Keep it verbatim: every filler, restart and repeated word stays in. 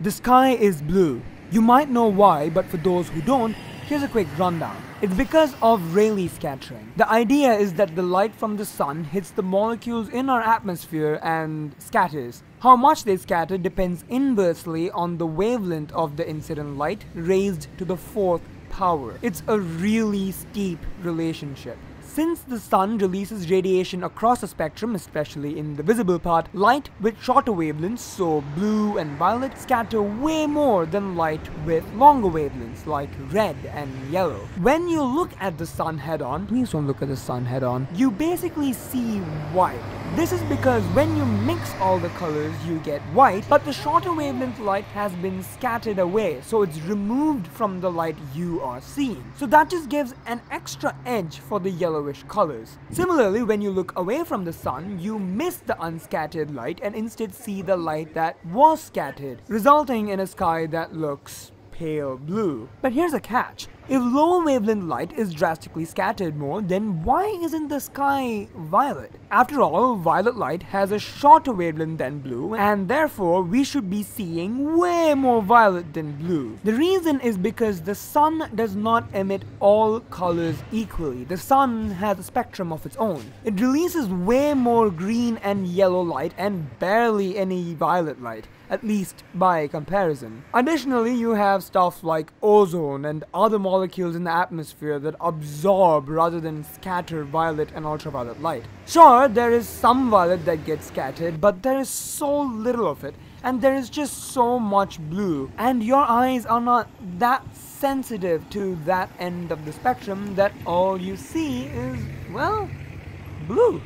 The sky is blue. You might know why, but for those who don't, here's a quick rundown. It's because of Rayleigh scattering. The idea is that the light from the sun hits the molecules in our atmosphere and scatters. How much they scatter depends inversely on the wavelength of the incident light raised to the fourth power. It's a really steep relationship. Since the sun releases radiation across a spectrum, especially in the visible part, light with shorter wavelengths, so blue and violet, scatter way more than light with longer wavelengths, like red and yellow. When you look at the sun head-on, please don't look at the sun head-on, you basically see white. This is because when you mix all the colors, you get white, but the shorter wavelength light has been scattered away, so it's removed from the light you are seeing. So that just gives an extra edge for the yellow colors. Similarly, when you look away from the sun, you miss the unscattered light and instead see the light that was scattered, resulting in a sky that looks pale blue. But here's a catch. If lower wavelength light is drastically scattered more, then why isn't the sky violet? After all, violet light has a shorter wavelength than blue, and therefore we should be seeing way more violet than blue. The reason is because the sun does not emit all colors equally. The sun has a spectrum of its own. It releases way more green and yellow light and barely any violet light, at least by comparison. Additionally, you have stuff like ozone and other molecules molecules in the atmosphere that absorb rather than scatter violet and ultraviolet light. Sure, there is some violet that gets scattered, but there is so little of it, and there is just so much blue, and your eyes are not that sensitive to that end of the spectrum that all you see is, well, blue.